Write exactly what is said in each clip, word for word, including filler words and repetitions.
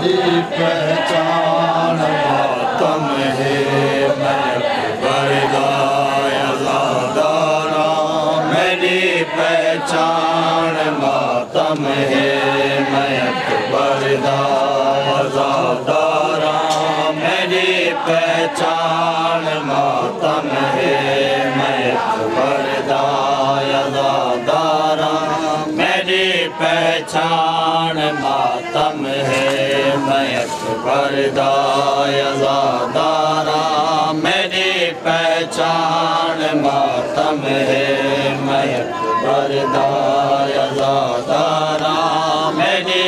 मेरी पहचान मातम है, मैं बरदायादारा मेरी पहचान मातम है, मैं बरदायादारा मेरी पहचान मातम है, मैं बरदायादारा मेरी पहचान मातम है, मैं बरदायादारा मेरी पहचान मातम है, मैं बरदायादारा मेरी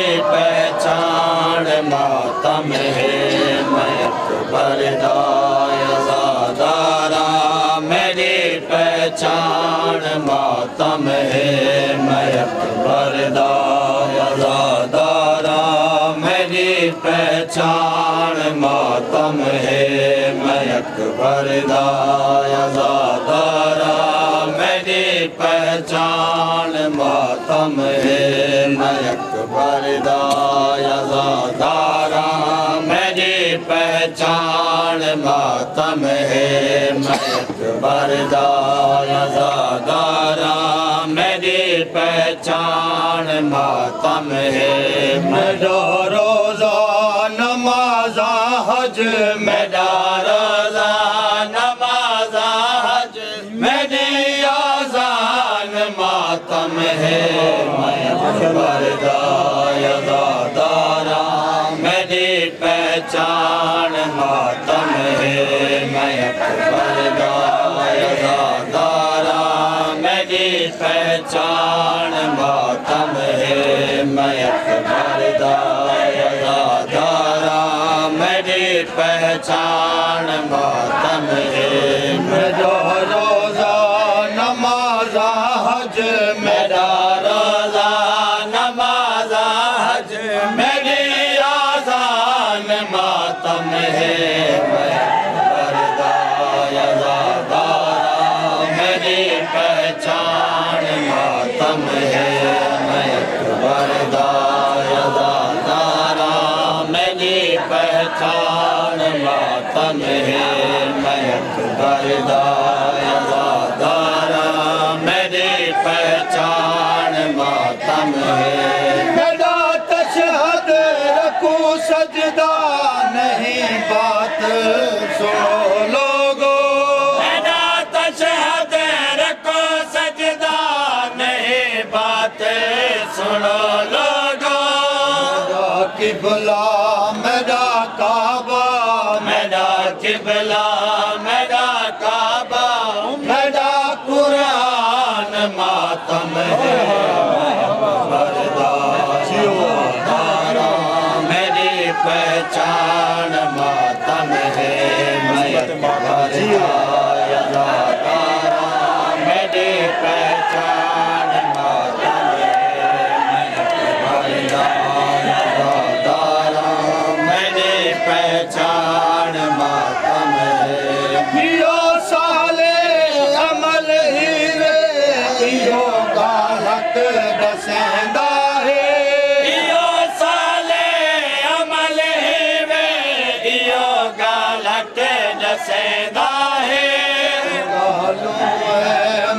पहचान मातम है, मैं बरदायादारा मेरी पहचान मातम है, मैं बरदायादारा मेरी पहचान मातम है, मैं बरदायादारा मेरी पहचान मातम है, मैं बरदायादारा मेरी पहचान मातम है, मैं बरदायादारा मेरी पहचान मातम है, मैं रोज़ा नमाज़ हज मेरा रोज़ा नमाज़ हज मेरी आज़ान मातम है, मैं बरदायादारा मेरी पहचान मातम है, मैं बरदायादारा मेरी पहचान मातम है, मैं बरदायादारा मेरी पहचान मातम है, मैं रोज़ा नमाज़ हज मेरा रोज़ा नमाज़ हज मेरी आज़ान मातम है, मैं बरदायादारा मेरी पहचान मातम है, मैं बरदायादारा मेरी पहचान मातम है, मैं बरदायादारा मेरी पहचान मातम है, मेरा तशहद रखो सजदा नहीं बात सुनो लोगो, मेरा तशहद रखो सजदा नहीं बात सुनो लोगो, मेरा किबला मेरा काबा मेरा किबला मेरा काबा मेरा कुरान मातम है, बरदायादारा मेरी पहचान मातम है, मैं बरदायादारा मेरी पहचान मातम है, मैं बरदायादारा मेरी पहचान मातम है,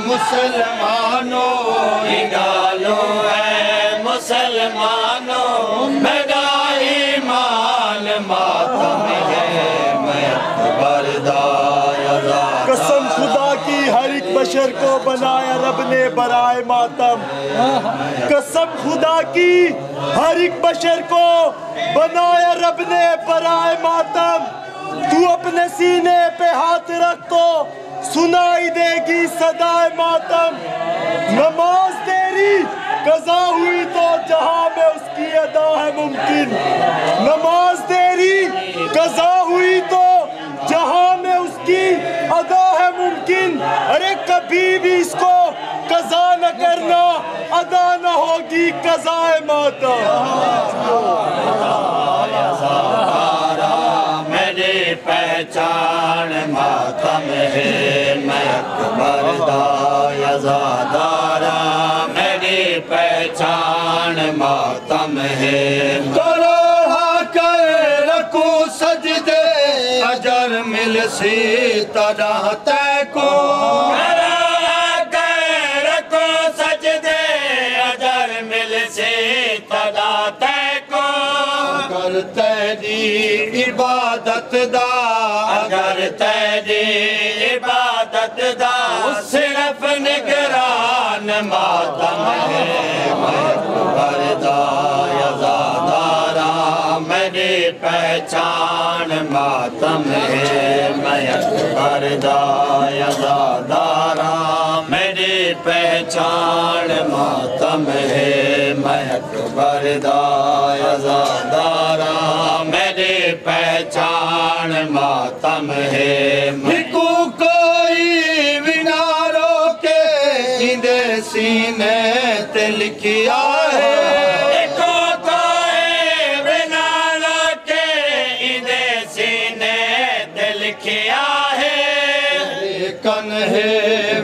मुसलमानों गालो है मुसलमानों मेरा ईमान मातम है, मैं बरदायादारा कसम खुदा की हर एक बशर को बनाया रब ने बराए मातम, कसम खुदा की हर एक बशर को बनाया रब ने बराए मातम, तू अपने सीने पे हाथ रख तो सुनाई देगी सदाए मातम, नमाज तेरी कज़ा हुई तो जहाँ में उसकी अदा है मुमकिन, नमाज तेरी कज़ा हुई तो जहाँ में उसकी अदा है मुमकिन, अरे कभी भी इसको कज़ा न करना, अदा न होगी कज़ाए मातम, मेरी पहचान मातम है, मैं बरदायादारा मेरी पहचान मातम है, करोड़ा का दिल से तरह तय को तेरी इबादत दा अगर तेरी इबादत दा सिर्फ निगरान मातम है ज़ादारा मेरी पहचान मातम है मैं अकबर दा ज़ादारा मेरी पहचान मातम है मैं अकबर दा ज़ादारा मेरी पहचान मातम है निकू कोई बिना रोके इंदे सीने ते लिखिया है निकू कोई बिना रोके इंदे सीने ते लिखिया है कन है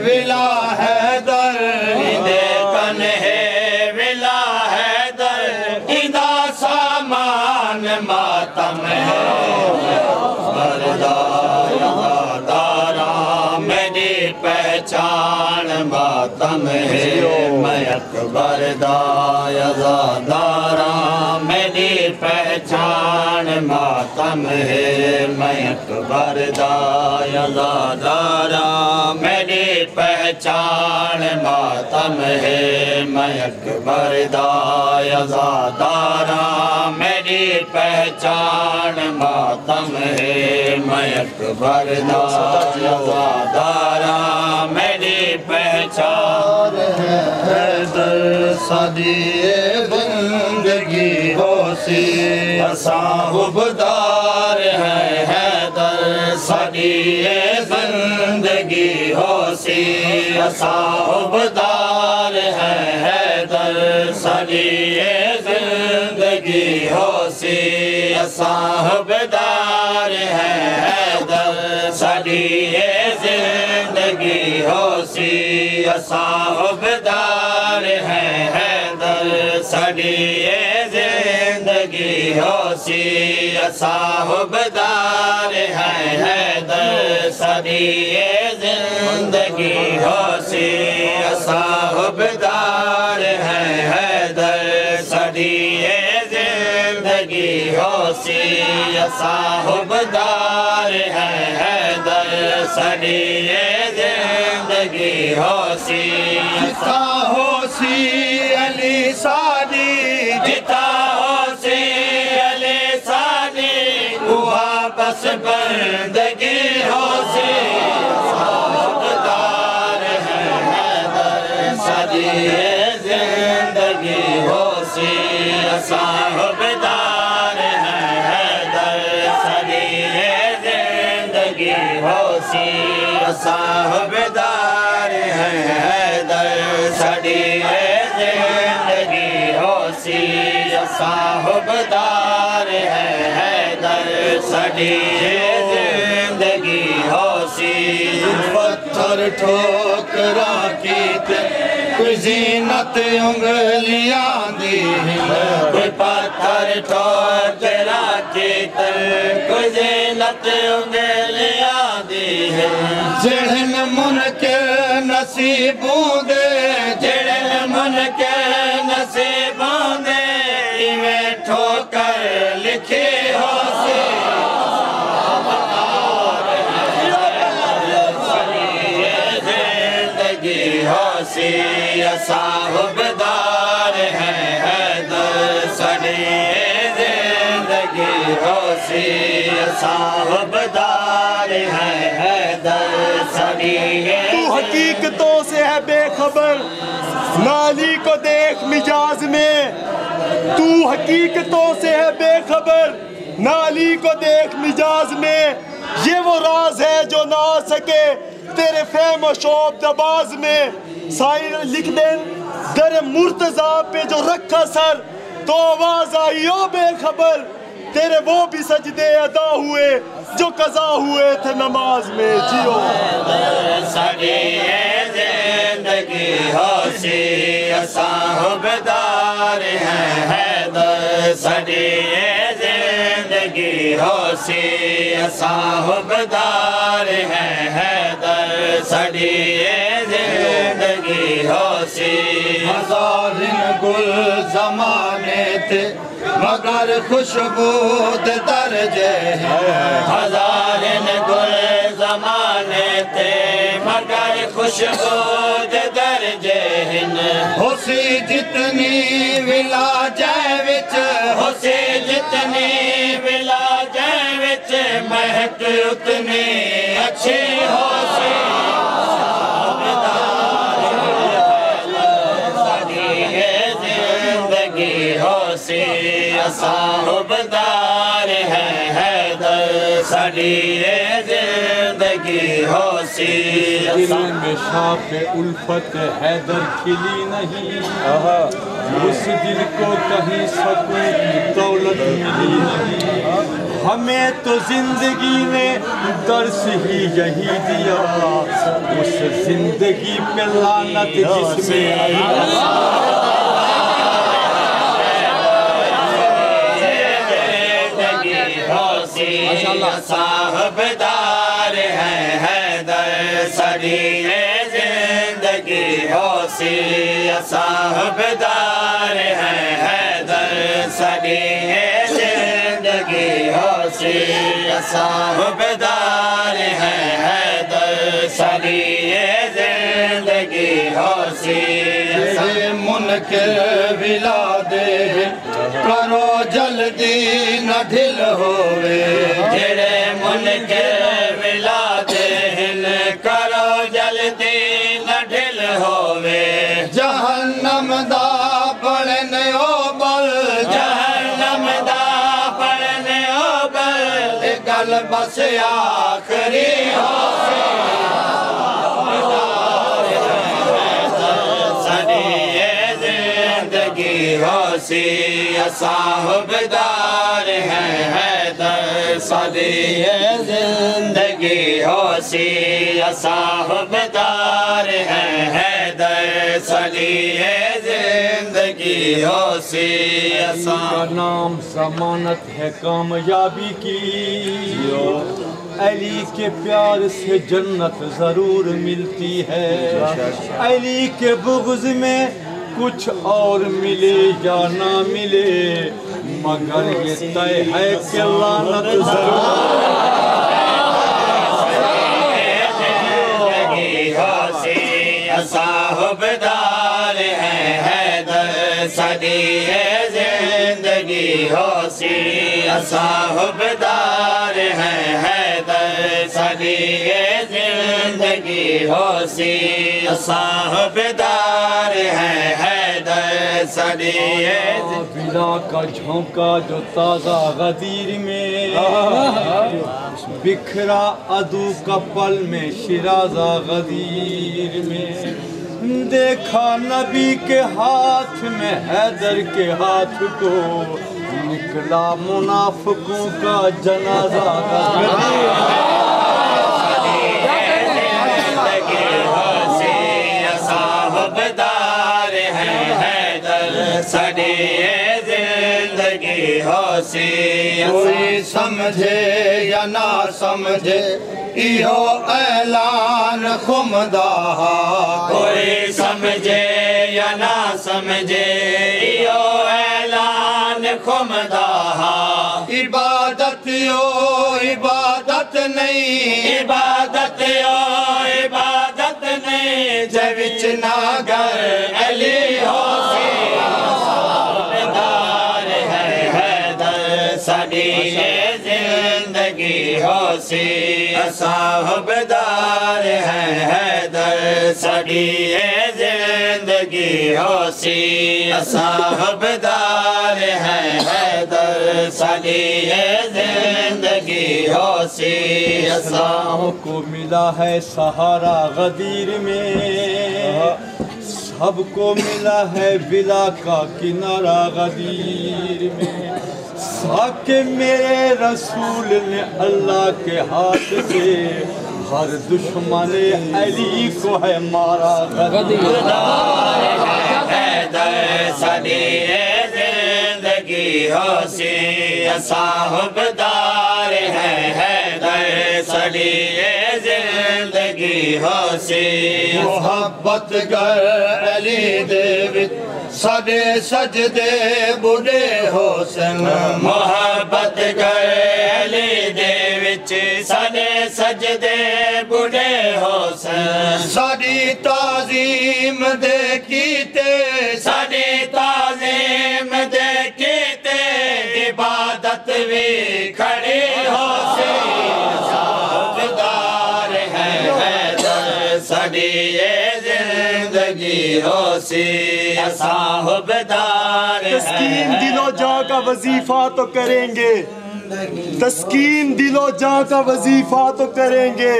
विला हैदर इंदे कन है विला हैदर इंदा सामान मातम है ज़ादारा मेरी पहचान मातम है मैं अकबर दा ज़ादारा मेरी पहचान मातम है मैं अकबर दा ज़ादारा मेरी पहचान मातम है मैं अकबर दा ज़ादारा मेरी पहचान मातम है मैं अकबर दा ज़ादारा मेरी पहचान है दर सदी बंदगी होसी असाहुबदार है हैदर सदी बंदगी होसी असाहुबदार है हैदर सदी बंदगी होसी असाहुबदार है हैदर सदी जिंदगी होसी असाहुबदार है हैदर सदी जिंदगी होसी असाहुबदार है हैदर सदी जिंदगी होसी असाहुबदार है हैदर सदी जिंदगी होसी असाहुबदार है हैदर सदी जिंदगी होसी जिता होसी अली सादी जिता होसी अली सादी हुआ बस बंदगी होसी असाहुबदार है हैदर सदी जिंदगी होसी असाहुबदार होसी असाहुबदार है हैदर सदी जिंदगी होसी असाहुबदार है हैदर सदी जिंदगी होसी पत्थर ठोकरा की कोई जीनत उंगलियां दी कोई पत्थर ठोकरा की कोई जीनत उंगलियां दी जिहन मन के नसीबों दे जिहन मन के नसीबों दे इवें ठोकर लिखे होसी होसी असाहुबदार है हैदर सदी जिंदगी होसी असाहुबदार है हैदर सदी तू हकीकतों से है बेखबर नाली को देख मिजाज में तू हकीकतों से है बेखबर नाली को देख मिजाज में ये वो राज है जो ना सके तेरे फेम और शोब दबाज में शायर लिख दें दर मुर्तजा पे जो रखा सर तो आवाज आई ओ बेखबर तेरे वो भी सजदे अदा हुए जो कजा हुए थे नमाज में जियो सदी जिंदगी होसी असाहुबदार है हैदर सदी जिंदगी होशी साहबदार है हैदर सड़ी जिंदगी होशी हजार गुल जमाने थे मगर खुशबूत दर्जे है हजार गुल जमाने थे मगर खुशबूत दर्जे होशी जितनी विला जय विच होशी जितनी विला जय विच महक उतनी अच्छी होशी होशी साहबदार है हैदर सड़ी जिंदगी होशी में शाख उल्फत हैदर खिली नहीं उस दिल को कहीं सकूं दौलत मिली नहीं हमें तो जिंदगी ने दर्श ही यही दिया उस जिंदगी पे लानत जिसमें आई साहबदार है हैदर सड़ी जिंदगी होशी साहबदार है हैदर सड़ी जिंदगी होशी साहबदार है हैदर सड़ी जिंदगी होशी मुनकिर विला दे करो जल्दी न ढिल होवे जेड़े मुनकिर मिला दे करो जल्दी न ढिल होवे जहन्नम दा पड़ने ओ बल जहन्नम दा पड़ने ओ बल गल बस आखरी होवे होशी साहबदार है हैदर सड़ी जिंदगी होशी साहबदार है हैदर सड़ी जिंदगी होशी का नाम जमानत है कामयाबी की अली के प्यार से जन्नत जरूर मिलती है अली के बुग़्ज़ में कुछ और मिले या ना मिले मगर ये तय है कि लानत ज़रूर जिंदगी होशी साहबदार है हैदर सड़ी जिंदगी होशी साहबदार है हैदर सड़ी जिंदगी होशी साहबदार है बिना का झोंका जो ताज़ा गदीर में बिखरा अदू का पल में शिराज़ा गदीर में देखा नबी के हाथ में हैदर के हाथ को निकला मुनाफिकों का जनाजा गदीर सड़ी जिंदगी होशी कोई समझे या ना समझे इहो ऐलान खुमदा कोई समझे या ना समझे इहो ऐलान खुमदा इबादत ओ इबादत नहीं इबादत ओ इबादत नहीं जविच नागर अली होशी जिंदगी होशी साहबदार है हैदर सड़ी जिंदगी होशी साहबदार है हैदर सड़ी जिंदगी होशी साहों को मिला है सहारा गदीर में सबको मिला है बिला का किनारा गदीर में साके मेरे रसूल ने अल्लाह के हाथ से हर दुश्मन अली को है मारा गदीर है हैदर सड़ी जिंदगी होशी साहबदार है हैदर सलीए जिंदगी होशी मोहब्बत कर अली देवी सदे सजदे बुढ़े होसन मोहब्बत कर अली देवी सदे सजदे बुढ़े होसन साड़ी ताजीम देखी ते साड़ी ताजीम देखी ते इबादत भी खड़े होसे साहबदार है हैदर सड़ी ये जिंदगी होसी साहबदार है तस्कीन दिलो जा का वजीफा तो करेंगे तस्कीन दिलो जा का वजीफा तो करेंगे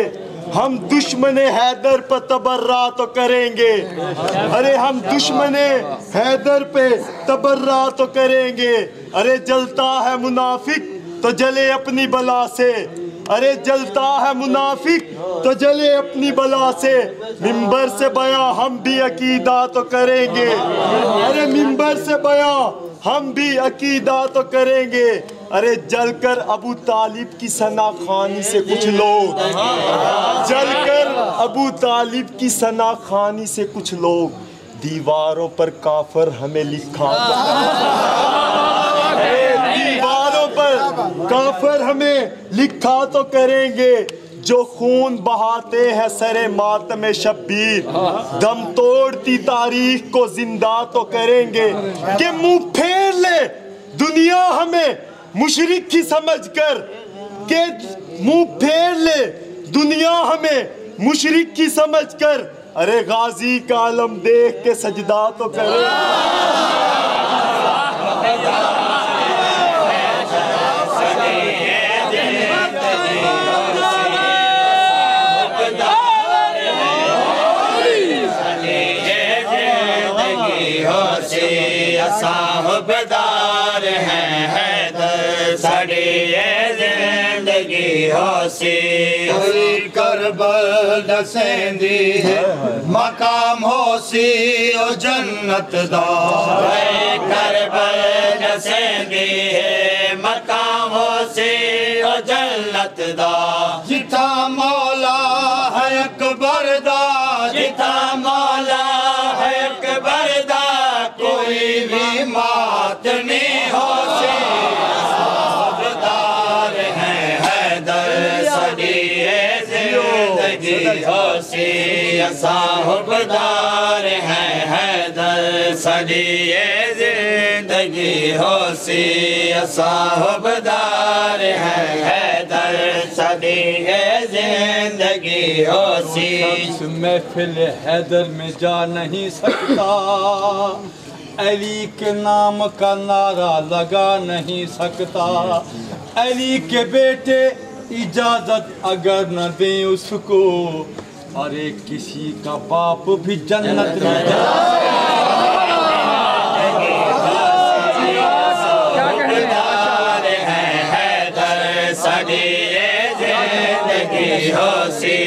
हम दुश्मने हैदर पर तबर्रा तो करेंगे। अरे हम दुश्मने हैदर पे तबर्रा तो करेंगे। अरे जलता है मुनाफिक तो जले अपनी बला से अरे जलता है मुनाफिक तो जले अपनी बला से मिंबर से बयां हम भी अकीदा तो करेंगे। अरे मिंबर से बयां हम भी अकीदा तो करेंगे। अरे जलकर अबू तालिब की सनाखानी से कुछ लोग जलकर अबू तालिब की सनाखानी से कुछ लोग दीवारों पर काफर हमें लिखा दीवारों पर काफर हमें लिखा तो करेंगे। जो खून बहाते हैं सरे मातमे शब्बीर दम तोड़ती तारीख को जिंदा तो करेंगे कि मुंह फेर ले दुनिया हमें मुशरिक ही समझकर के मुंह फेर ले दुनिया हमें मुशरिक ही समझकर अरे गाजी का आलम देख के सजदा तो करें साहबदार हैं हैदर साड़ी ये जिंदगी होशी करबल सेंदी है मकाम होशी ओ जन्नत दा करबल सेंदी है मकाम होशी ओ जन्नत दा जिथा मौला है अकबर दा जिथा मौला है अकबर दा कोई भी साहबदार है हैदर सड़ी ये जिंदगी होशी साहबदार है हैदर सड़ी ये जिंदगी होशी महफिल हैदर में जा नहीं सकता अली के नाम का नारा लगा नहीं सकता अली के बेटे इजाजत अगर न दे उसको अरे किसी का बाप भी जन्नत में साहबदार है हैदर सड़ी ये जिंदगी होशी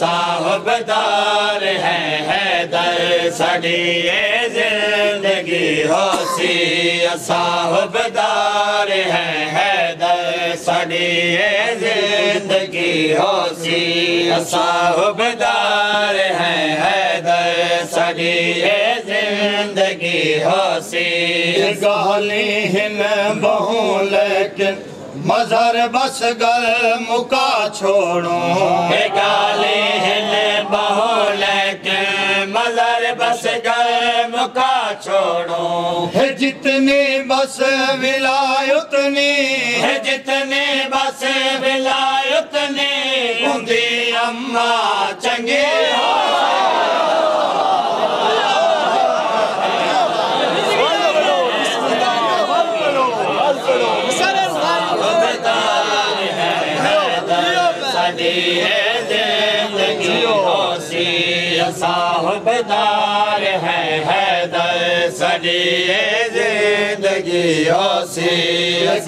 साहबदार है हैदर सड़ी ये जिंदगी होशी साहबदार है हैदर सड़ी ये जिंदगी होशी साहबदार है हैदर सड़ी ये जिंदगी होशी गहली हिन बहू लेकिन मजहर बस गल मुका छोड़ो गाली हिन बहू लेकिन मजहर बस गल मुका छोड़ो है जितनी बस विलाय उतनी है जितनी बस विलाय उतनी उनकी अम्मा चंगे हो साहबदार है हैदर सड़ी ये जिंदगी होशी साहबदार है हैदर सड़ी ये जिंदगी होशी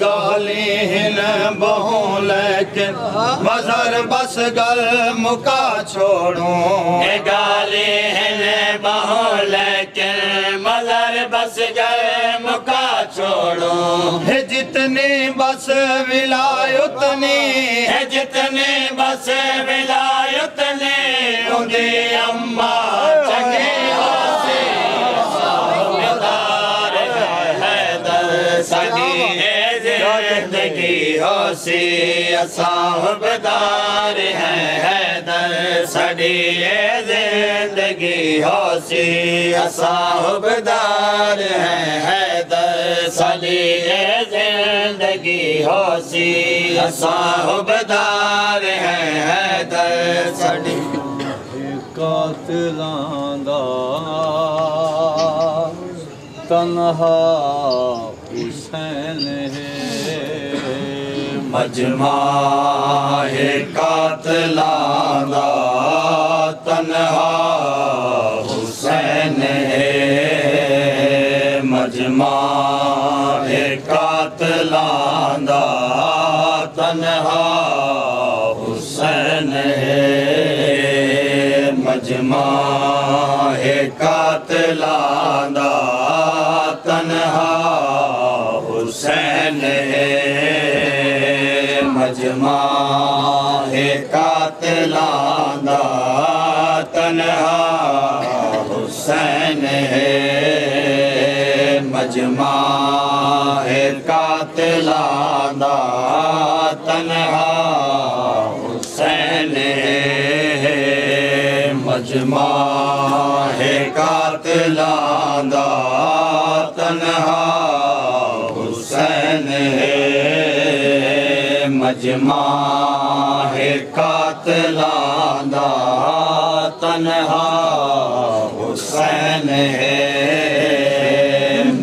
गाली हिन बहू लेकिन मजहर बस गल मुका छोड़ो गाली हिन बहू लेकिन मजहर बस गल मुका छोड़ो। है जितने बस विलाय उतने, है जितने बस विलाय उतने उदे अम्मा चंगे वासे सामदार हैदर सदी जिंदगी होशी सामदार हैदर सदी जिंदगी होशी सामदार हैदर सदी जिंदगी होशी सामदार हैदर सदी कातलां दा तन्हा हुसैन है मजमा है कातलां दा तन्हा हुसैन है मजमा है कातलां दा तन्हा हुसैन है मजमा है कातलां दा तन्हा हुसैन है मजमा है कातलां दा तन्हा हुसैन है मजमा है कातलां दा तन्हा हुसैन है मजमा है कातलां दा तन्हा हुसैन है मजमा है कातलां दा तन्हा हुसैन है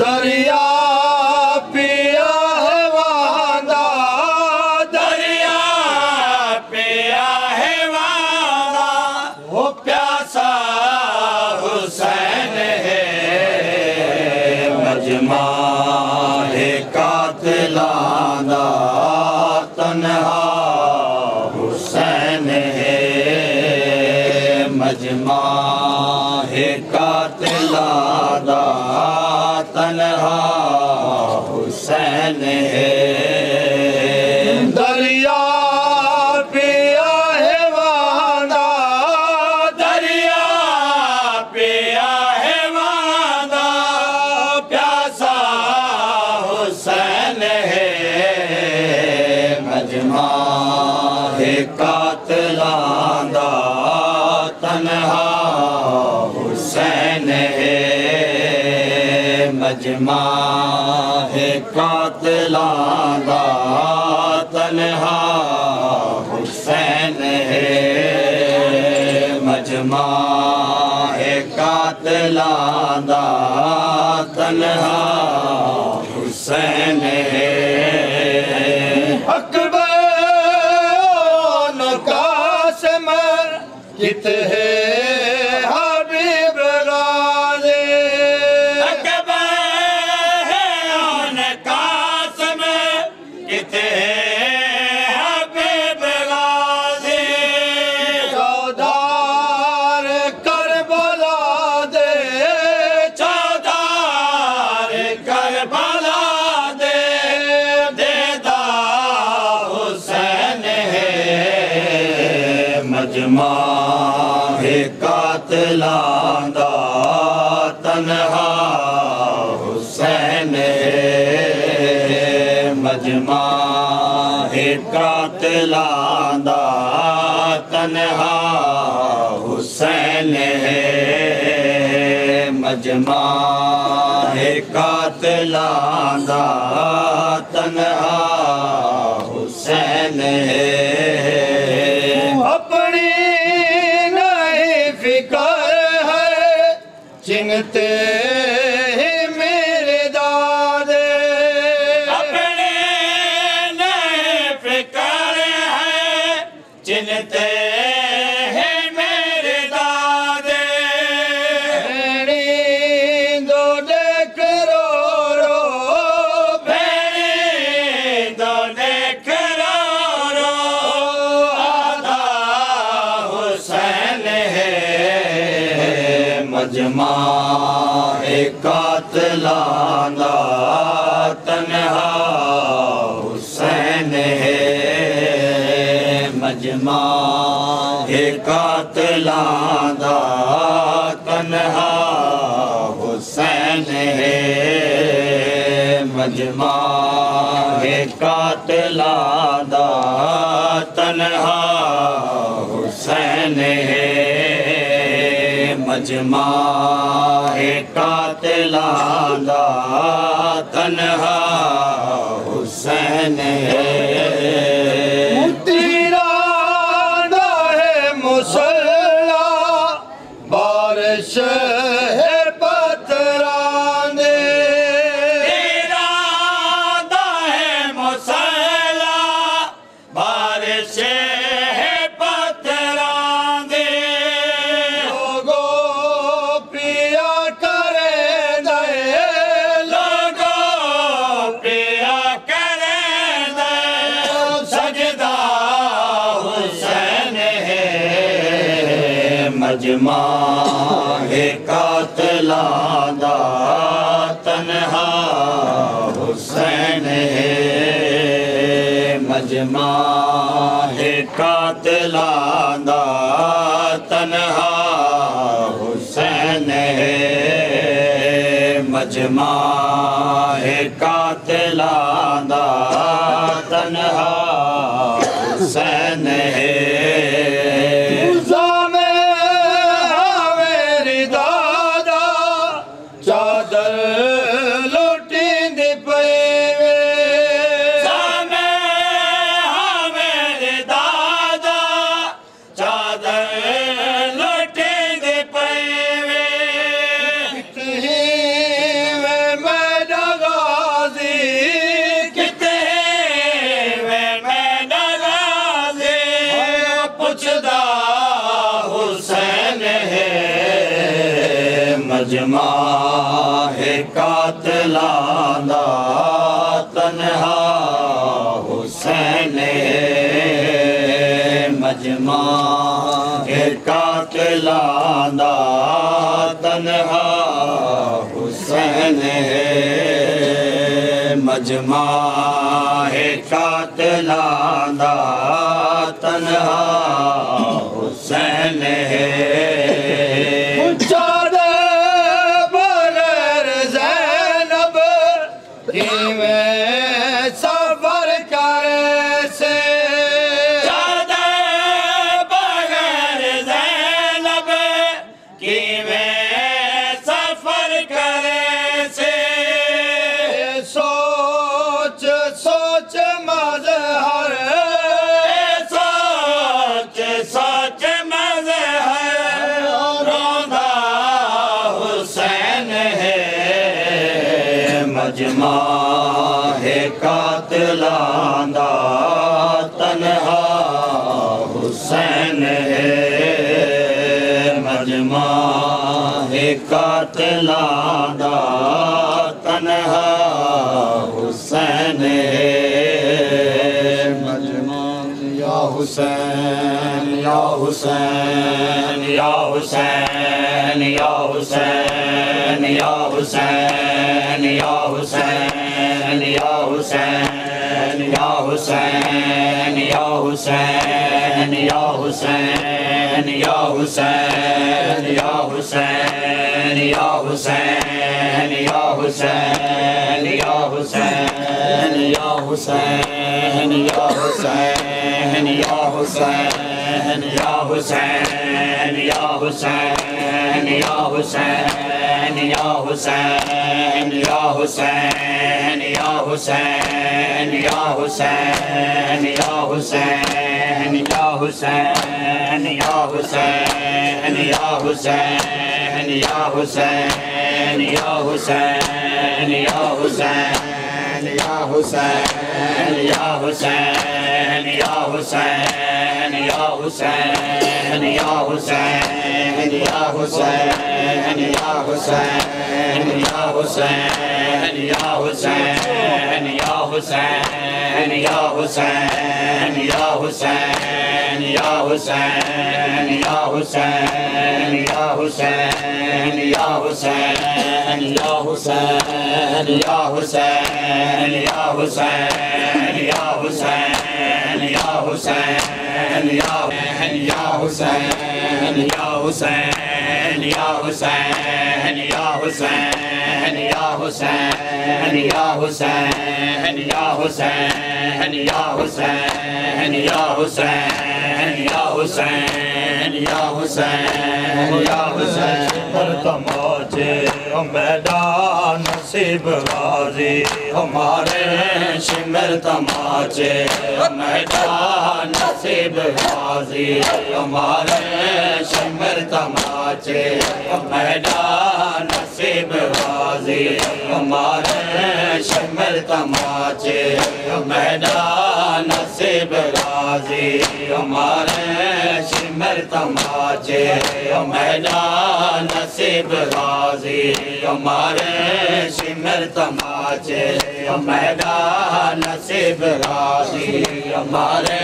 दरिया है कातलां दा तन्हा हुसैन है दरिया पिया है वादा दरिया पिया है वादा प्यासा हुसैन है मजमा है कातलां दा तन्हा हुसैन है मजमा है कातलां दा तन्हा हुसैन है मजमा है कातलां दा तन्हा हुसैन है अकबर कासिम कित है है कातलां दा तन्हा हुसैन है मजमा है कातलां दा तन्हा हुसैन है मजमा है कातलां दा तन्हा हुसैन है चिंते हैं मेरे दादे अपने नए फिकर है चिंते हैं मेरे दादे भेड़ी दो देख रो रो भेड़ी दो देख रो रो आधा हुसैन है मजमा है कातलां दा लादा तन्हा हुसैन है मजमा है कातलादा तन्हा हुसैन है मजमा है कातलादा तन्हा हुसैन है मजमा है कातलादा तन्हा हुसैन है मजमा है कातलादा तन्हा हुसैन है मजमा है कातलादा तन्हा हुसैन है मजमा है कातलादा तन्हा हुसैन है मजमा है कातलादा तन्हा हुसैन है मजमा है कातलादा तन्हा हुसैन है मजमा है कातलादा तन्हा हुसैन है मजमा है कातलादा तन्हा हुसैन है मजमा या हुसैन या हुसैन या हुसैन या हुसैन या हुसैन या हुसैन या हुसैन या हुसैन या हुसैन या हुसैन या हुसैन या हुसैन या हुसैन या हुसैन या हुसैन या हुसैन या हुसैन या हुसैन या हुसैन या हुसैन या हुसैन या हुसैन या हुसैन या हुसैन या हुसैन या हुसैन या हुसैन या हुसैन या हुसैन या हुसैन या हुसैन या हुसैन या हुसैन या हुसैन या हुसैन या हुसैन या हुसैन या हुसैन या हुसैन या हुसैन या हुसैन हुसैन या हुसैन या हुसैन या हुसैन या हुसैन या हुसैन या हुसैन या हुसैन या हुसैन या हुसैन या हुसैन या हुसैन या हुसैन या हुसैन या हुसैन या हुसैन या हुसैन या हुसैन या हुसैन या हुसैन या हुसैन या हुसैन या हुसैन या हुसैन या हुसैन बरतमौजे मैदान नसीब गाजी हमारे शिमर तमाचे मैदान नसीब गाजी हमारे शिमर तमाचे मैदान नसीब गाजी हमारे शिमर तमाचे मैदान नसीब गाजी हमारे शिमर तमाचे मैदान नसीब गाजी हमारे शिमर तमाचे मैदान नसीब गाजी हमारे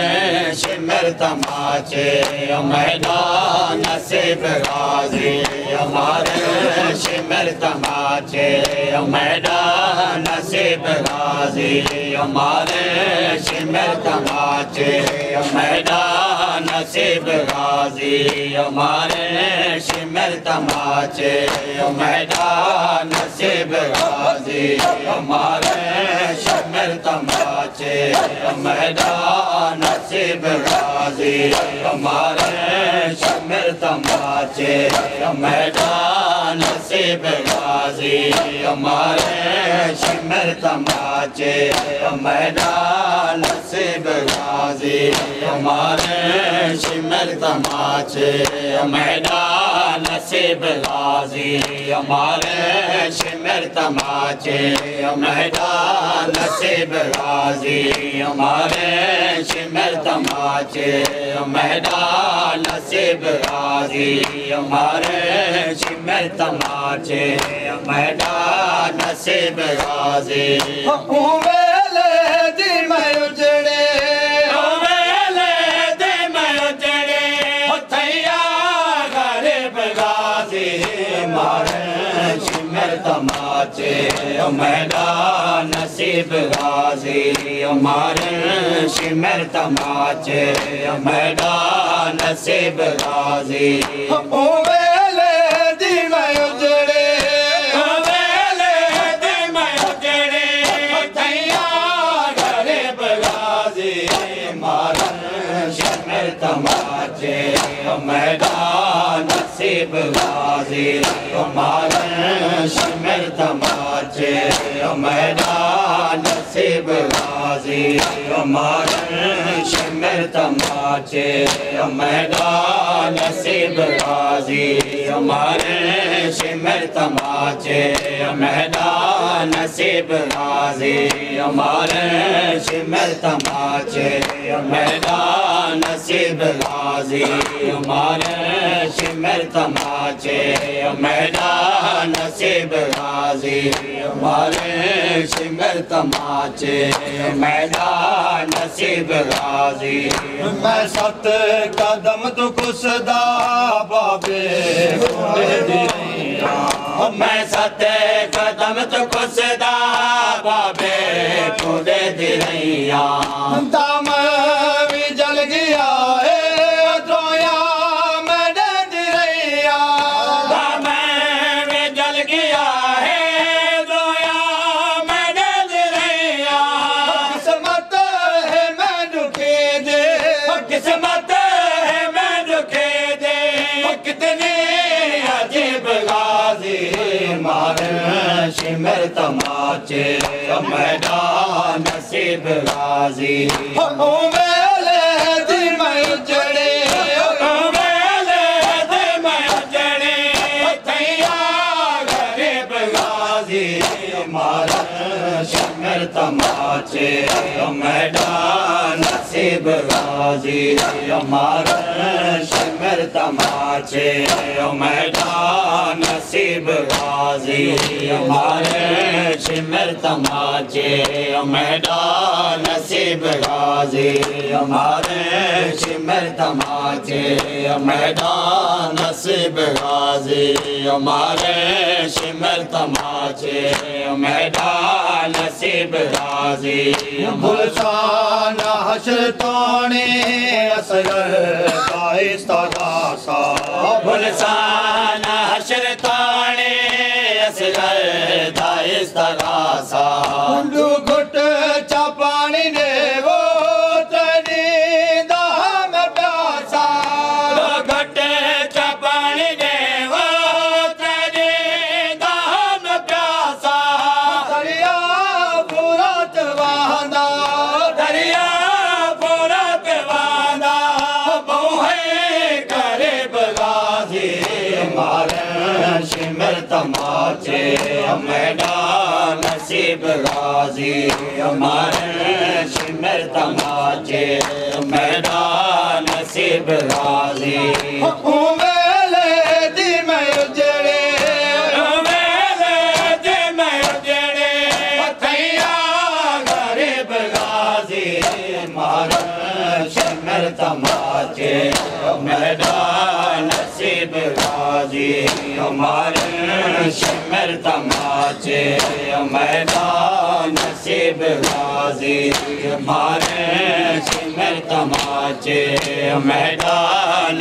शिमर तमाचे मैदान नसीब गाजी हमारे शिमर तमाचे मैदान नसीब गाजी हमारे शिमर तमाचे मैदान नसीब गाजी हमारे शिमर तमाचे मैदान नसीब गाजी हमारे शिमर तमाचे मैदान नसीब गाजी हमारे शिमर तमाचे मैदान नसीब गाजी हमारे शिमर तमाचे मैदान नसीब गाजी हमारे शिमर तमाचे मैदान नसीब गाजी हमारे शिमर तमाचे मैदान नसीब गाजी हमारे शिमर तमाचे मैदान नसीब गाजी हमारे शिमर तमाचे मैदान नसीब गाजी मेले दी मैं उजड़े मेले दी मैं उजड़े थैया गरीब गाजी हमारे शिमर तमाचे मैदान नसीब गाजी हमारे शिमर तमाचे मैदान नसीब गाजी मेले दी मैं उजड़े मेले दी मैं उजड़े थैया गरीब गाजी हमारे शिमर तमाचे मैदान नसीब गाजी हमारे शिमर तमाचे मैदान नसीब गाजी हमारे शिमर तमाचे मैदान नसीब गाजी हमारे शिमर तमाचे मैदान नसीब गाजी हमारे शिमर तमाचे मैदान नसीब गाजी हमारे शिमर तमाचे मैदान नसीब गाजी हमारे शिमर तमाचे मैदान नसीब गाजी मैं सत कदम तो कुसदा बाबे मैं सत कदम तो कुसदा बाबे टूडे दिलैया दम भी जल गया शिमर तमाचे मैदान नसीब गाजी मेले दी मैं उजड़े मेले दी मैं उजड़े थैया गरीब गाजी शमर तमाचे मैदान नसीब गाजी हमारा शमर तमाचे मैदान नसीब गाजी हमारे शमर तमाचे मैदान नसीब गाजी हमारे शमर तमाचे मैदान नसीब गाजी हमारे शमर तमाचे मैदान नसीब गाजी गुलशान हशर ताने असगर दास्ता दासा गुलशान हशर ताने असगर दास्ता दासा गुंडू घुट चापानी देवो तनी दाम प्यासा घुट चापानी देवो तनी दाम प्यासा दरिया पूरा वादा दरिया पूरा वादा बोहे करे बगाजे मारे शिमर तमाचे मैदान नसीब गाजी हमारे शिमर तमाचे मैदान नसीब गाजी तमाचे मैदान नसीब गाजी हमारे शमर तमाचे मैदान नसीब गाजी हमारे शमर तमाचे मैदान नसीब गाजी हमारे शमर तमाचे मैदान नसीब गाजी हमारे शमर तमाचे मैदान नसीब गाजी हमारे शमर तमाचे मैदान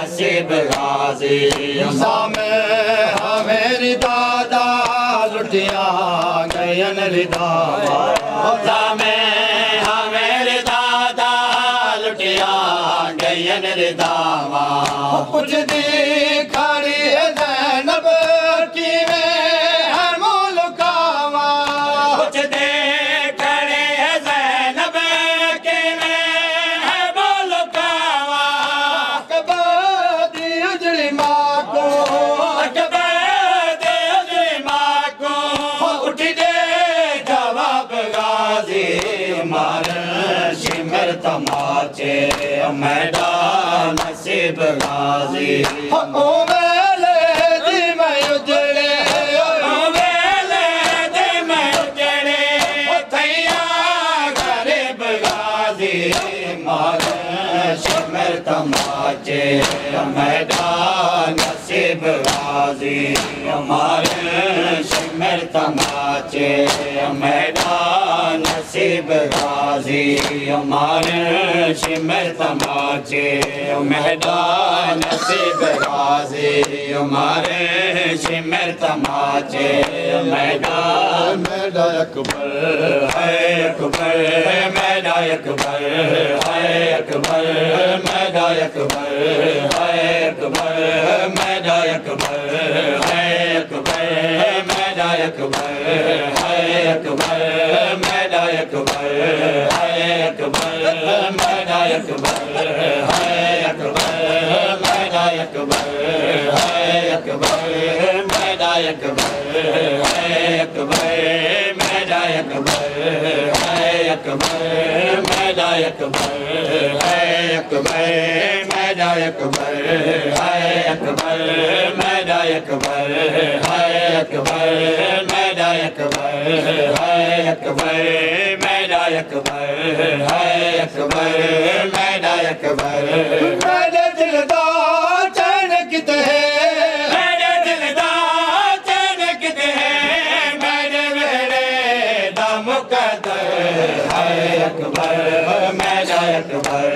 नसीब गाजी मेरी दादा लुटिया गयन रिदा मेरी दादा लुटिया गयन रिदावा कुछ दी खड़ी ज़ैनब की तमाचे मैदान नसीब गाजी मेले दी मैं उजड़े मेले दी मैं उजड़े थैया गरीब गाजी मारे शिमर तमाचे मैदान नसीब गाजी हमारे शिमर तमाचे मैदान नसीब गाजी हमारे शिमर तमाचे मैदान नसीब गाजी हमारे शिमर तमाचे मैदान मैदा अकबर है अकबर मैदा अकबर है अकबर मैदा अकबर है अकबर मैदा अकबर है अकबर मैदा अकबर है अकबर मैदा अकबर है अकबर मैदा अकबर है अकबर मैदा अकबर है अकबर मैदा अकबर है अकबर मैदा अकबर है अकबर मैदा अकबर है अकबर मैदा अकबर है अकबर मैदा अकबर है अकबर मैदा अकबर है अकबर मैदा अकबर है अकबर मैदा अकबर मेरे दिल दा चैन किते मेरे दिल दा चैन किते मेरे मेरे दम कदर है अकबर मैदा अकबर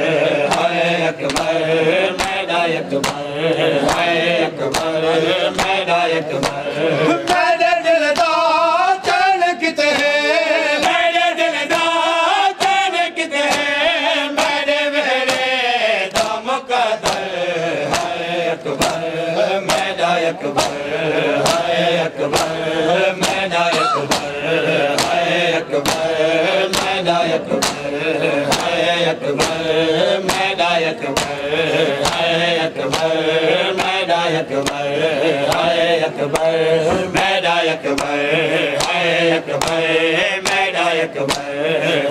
अकबर मैदा अकबर है अकबर मैदा अकबर मेरे दिल दा चैन किते मेरे दिल दा चैन किते मेरे मेरे दम कदर है अकबर मैदा अकबर अकबर मैना अकबर है अकबर मैना अकबर है अकबर मैना अकबर है अकबर मैना अकबर है अकबर मैना अकबर है अकबर मैना अकबर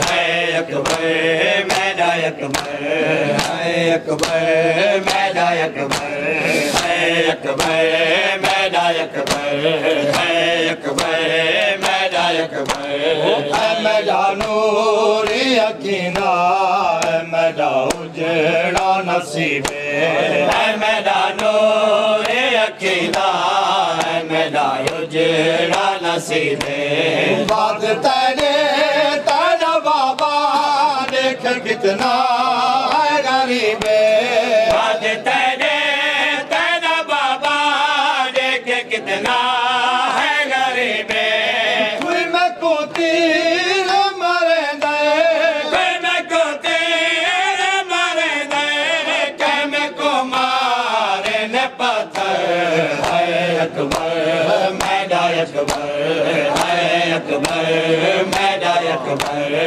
है अकबर मैना अकबर है अकबर मैना अकबर है अकबर अकबर है अकबर मैना अकबर मैदा नूर यकीना मैदा उजड़ा नसीबे मैदा नूर यकीना मैदा उजड़ा नसीबे बात तेरे तेरा बाबा देख कितना गरीबे बात तेरे कितना है गरीबे कोई मैं को तीर मारे दे कोई मैं को तीर मारे दे के मैं को मारे न पत्थर है अकबर मैना अकबर है अकबर मैना अकबर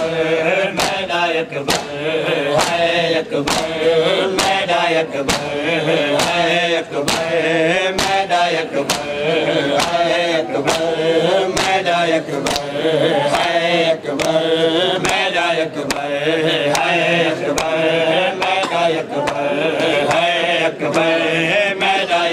अकबर मैना अकबर है अकबर मैना अकबर है अकबर मैना अकबर है अकबर मैना अकबर है अकबर मैना अकबर है अकबर मैना अकबर है अकबर मैना अकबर है अकबर मैना अकबर है अकबर मैना